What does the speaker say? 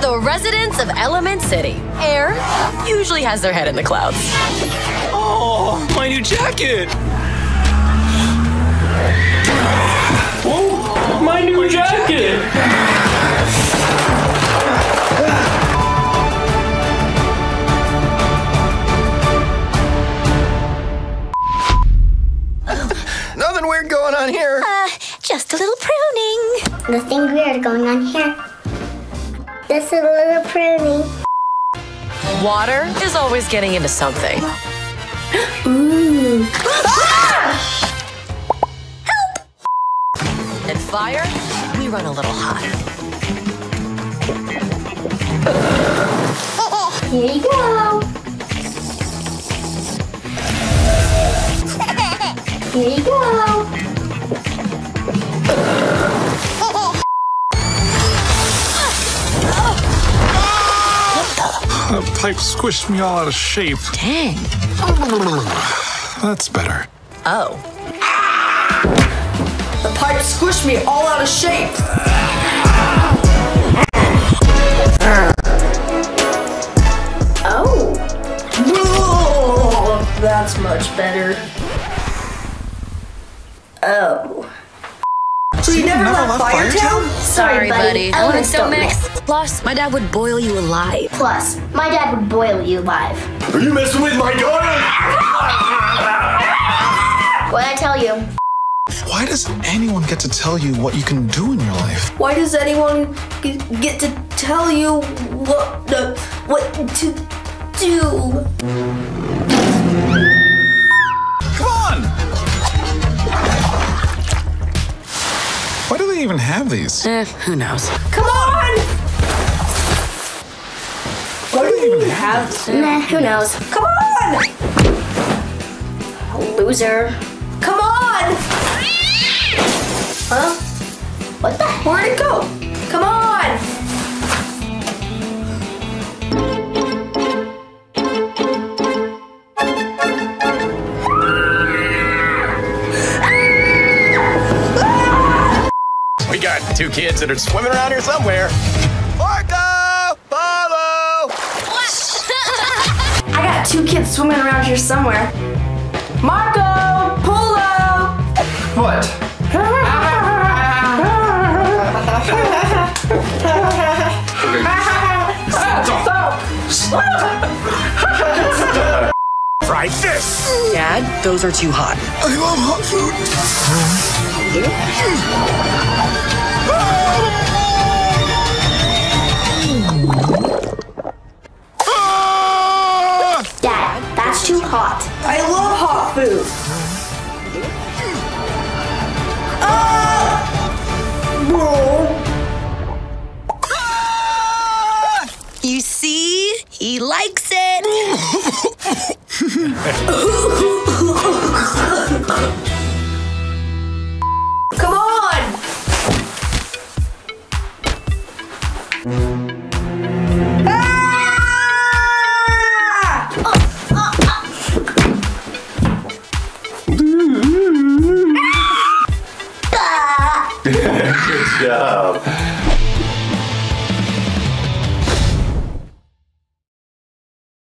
The residents of Element City. Air usually has their head in the clouds. Oh, my new jacket! Oh, my new jacket! Nothing weird going on here. Just a little pruning. Nothing weird going on here. Just a little pruning. Water is always getting into something. Ooh. Ah! Help! And fire, we run a little hotter. Here you go. Here you go! That pipe squished me all out of shape. Dang. That's better. Oh. Ah! The pipe squished me all out of shape! Oh. That's much better. Oh. So you never left Firetown? Sorry, buddy. Elements don't mix. Plus, my dad would boil you alive. Are you messing with my daughter? What'd I tell you? Why does anyone get to tell you what you can do in your life? Why does anyone get to tell you what to do? Why do they even have these? Who knows? Come on! Why do they even have these? Who knows? Come on! Loser. Come on! Huh? What the? Where'd it go? Come on! We got two kids that are swimming around here somewhere. Orca! Follow! I got two kids swimming around here somewhere. Marco! Polo! What? Fry fish! Dad, those are too hot. I love hot food. Dad, that's too hot. I love hot food. You see? He likes it. Good job.